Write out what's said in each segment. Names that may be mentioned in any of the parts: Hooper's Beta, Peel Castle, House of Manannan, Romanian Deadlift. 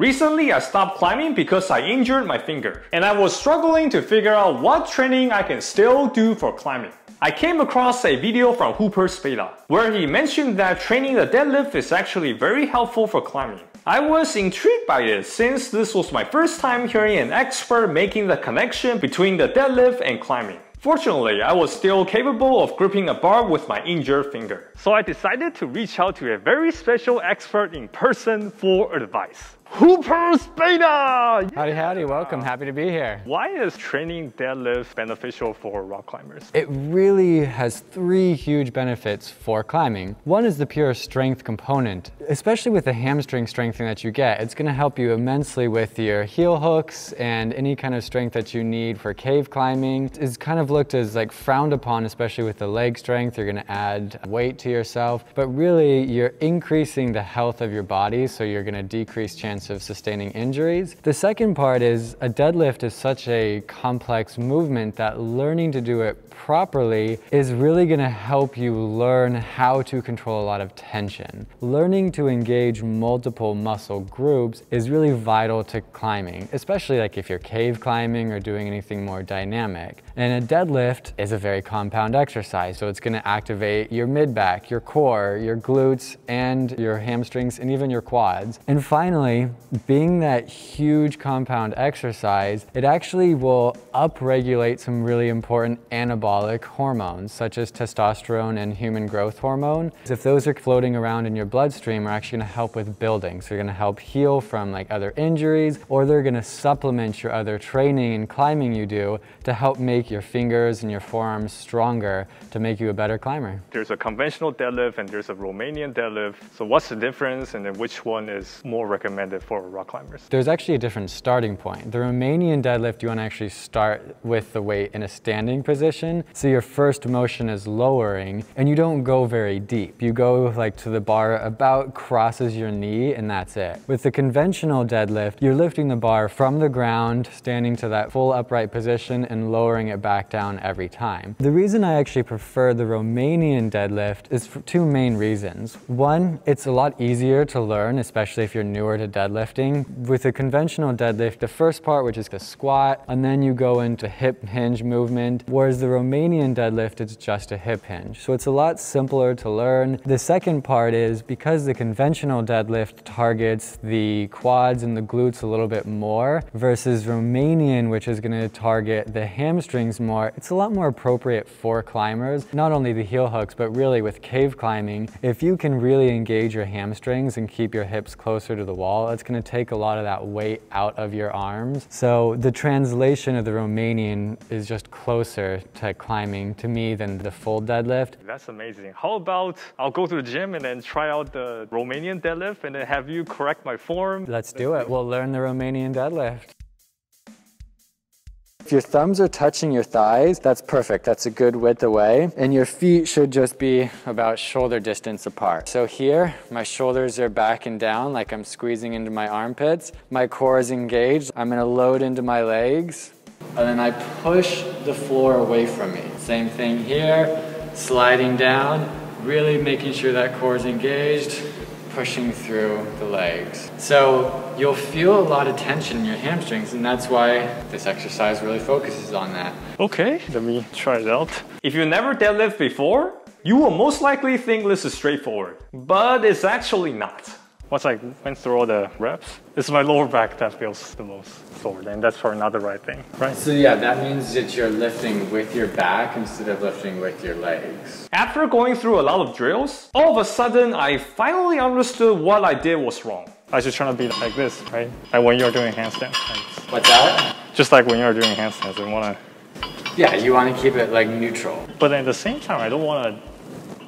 Recently, I stopped climbing because I injured my finger, and I was struggling to figure out what training I can still do for climbing. I came across a video from Hooper's Beta, where he mentioned that training the deadlift is actually very helpful for climbing. I was intrigued by it since this was my first time hearing an expert making the connection between the deadlift and climbing. Fortunately, I was still capable of gripping a bar with my injured finger. So I decided to reach out to a very special expert in person for advice. Hooper's Beta! Yeah. Howdy, howdy, welcome, happy to be here. Why is training deadlifts beneficial for rock climbers? It really has three huge benefits for climbing. One is the pure strength component, especially with the hamstring strengthening that you get. It's gonna help you immensely with your heel hooks and any kind of strength that you need for cave climbing. It's kind of looked as like frowned upon, especially with the leg strength. You're gonna add weight to yourself, but really you're increasing the health of your body, so you're gonna decrease chance of sustaining injuries. The second part is a deadlift is such a complex movement that learning to do it properly is really going to help you learn how to control a lot of tension. Learning to engage multiple muscle groups is really vital to climbing, especially like if you're cave climbing or doing anything more dynamic. And a deadlift is a very compound exercise, so it's going to activate your mid-back, your core, your glutes, and your hamstrings, and even your quads. And finally, being that huge compound exercise, it actually will upregulate some really important anabolic hormones, such as testosterone and human growth hormone. If those are floating around in your bloodstream, are actually gonna help with building. So you're gonna help heal from like other injuries, or they're gonna supplement your other training and climbing you do to help make your fingers and your forearms stronger to make you a better climber. There's a conventional deadlift and there's a Romanian deadlift. So what's the difference, and then which one is more recommended for rock climbers? There's actually a different starting point. The Romanian deadlift, you want to actually start with the weight in a standing position. So your first motion is lowering and you don't go very deep. You go like to the bar about crosses your knee and that's it. With the conventional deadlift, you're lifting the bar from the ground, standing to that full upright position and lowering it back down every time. The reason I actually prefer the Romanian deadlift is for two main reasons. One, it's a lot easier to learn, especially if you're newer to deadlift. With a conventional deadlift, the first part, which is the squat, and then you go into hip hinge movement, whereas the Romanian deadlift, it's just a hip hinge. So it's a lot simpler to learn. The second part is because the conventional deadlift targets the quads and the glutes a little bit more versus Romanian, which is going to target the hamstrings more, it's a lot more appropriate for climbers, not only the heel hooks, but really with cave climbing. If you can really engage your hamstrings and keep your hips closer to the wall, it's going to take a lot of that weight out of your arms. So the translation of the Romanian is just closer to climbing to me than the full deadlift. That's amazing. How about I'll go to the gym and then try out the Romanian deadlift and then have you correct my form? Let's do it. We'll learn the Romanian deadlift. If your thumbs are touching your thighs, that's perfect. That's a good width away. And your feet should just be about shoulder distance apart. So here, my shoulders are back and down like I'm squeezing into my armpits. My core is engaged. I'm gonna load into my legs. And then I push the floor away from me. Same thing here, sliding down, really making sure that core is engaged, pushing through the legs. So you'll feel a lot of tension in your hamstrings, and that's why this exercise really focuses on that. Okay, let me try it out. If you never deadlift before, you will most likely think this is straightforward, but it's actually not. Once I went through all the reps, it's my lower back that feels the most sore, and that's probably not the right thing, right? So yeah, that means that you're lifting with your back instead of lifting with your legs. After going through a lot of drills, all of a sudden, I finally understood what I did was wrong. I should try to be like this, right? Like when you're doing handstands. Like, what's that? Just like when you're doing handstands, I wanna... Yeah, you wanna keep it like neutral. But at the same time, I don't wanna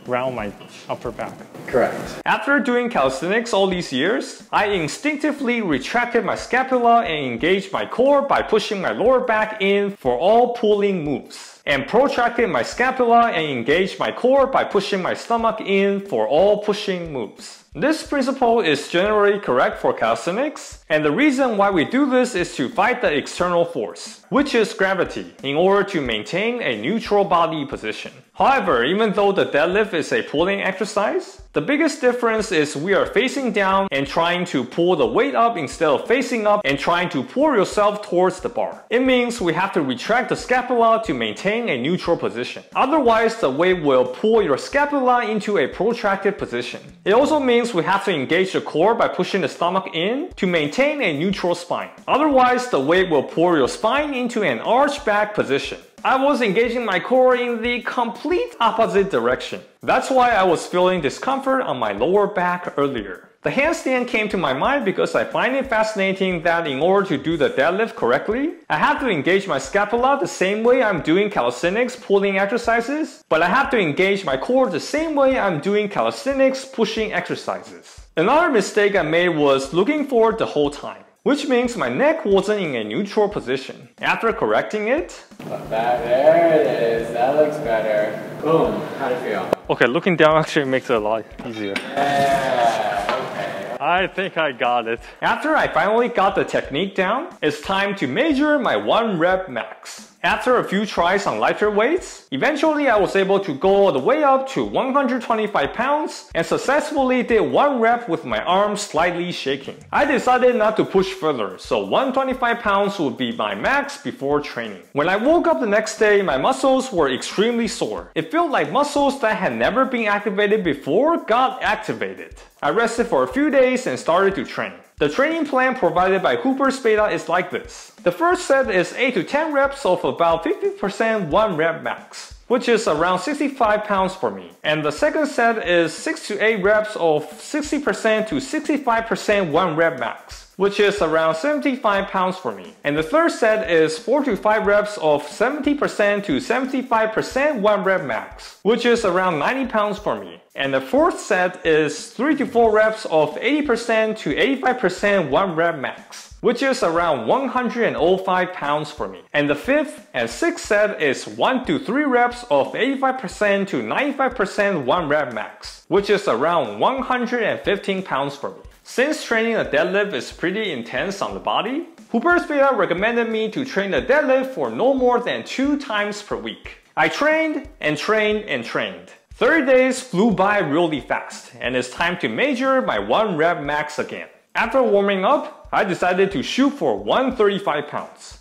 round my upper back. Correct. After doing calisthenics all these years, I instinctively retracted my scapula and engaged my core by pushing my lower back in for all pulling moves, and protracted my scapula and engaged my core by pushing my stomach in for all pushing moves. This principle is generally correct for calisthenics, and the reason why we do this is to fight the external force, which is gravity, in order to maintain a neutral body position. However, even though the deadlift is a pulling exercise, the biggest difference is we are facing down and trying to pull the weight up instead of facing up and trying to pull yourself towards the bar. It means we have to retract the scapula to maintain a neutral position. Otherwise, the weight will pull your scapula into a protracted position. It also means we have to engage the core by pushing the stomach in to maintain a neutral spine. Otherwise, the weight will pull your spine into an arched back position. I was engaging my core in the complete opposite direction. That's why I was feeling discomfort on my lower back earlier. The handstand came to my mind because I find it fascinating that in order to do the deadlift correctly, I have to engage my scapula the same way I'm doing calisthenics pulling exercises, but I have to engage my core the same way I'm doing calisthenics pushing exercises. Another mistake I made was looking forward the whole time, which means my neck wasn't in a neutral position. After correcting it... Look back, there it is, that looks better. Boom, how do you feel? Okay, looking down actually makes it a lot easier. Yeah, okay. I think I got it. After I finally got the technique down, it's time to measure my 1 rep max. After a few tries on lighter weights, eventually I was able to go all the way up to 125 pounds and successfully did 1 rep with my arms slightly shaking. I decided not to push further, so 125 pounds would be my max before training. When I woke up the next day, my muscles were extremely sore. It felt like muscles that had never been activated before got activated. I rested for a few days and started to train. The training plan provided by Hooper's Beta is like this. The first set is 8 to 10 reps of about 50% 1 rep max, which is around 65 pounds for me. And the second set is 6 to 8 reps of 60% to 65% 1 rep max, which is around 75 pounds for me. And the third set is 4 to 5 reps of 70% to 75% 1 rep max, which is around 90 pounds for me. And the fourth set is 3 to 4 reps of 80% to 85% 1 rep max, which is around 105 pounds for me. And the fifth and sixth set is 1 to 3 reps of 85% to 95% 1 rep max, which is around 115 pounds for me. Since training a deadlift is pretty intense on the body, Hooper's Beta recommended me to train the deadlift for no more than 2 times per week. I trained and trained and trained. 30 days flew by really fast, and it's time to measure my 1 rep max again. After warming up, I decided to shoot for 135 pounds.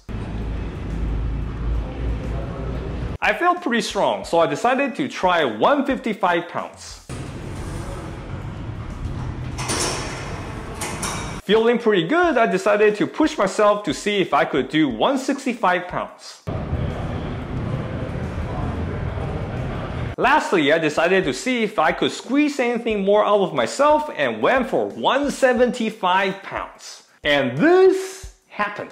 I felt pretty strong, so I decided to try 155 pounds. Feeling pretty good, I decided to push myself to see if I could do 165 pounds. Lastly, I decided to see if I could squeeze anything more out of myself and went for 175 pounds. And this happened.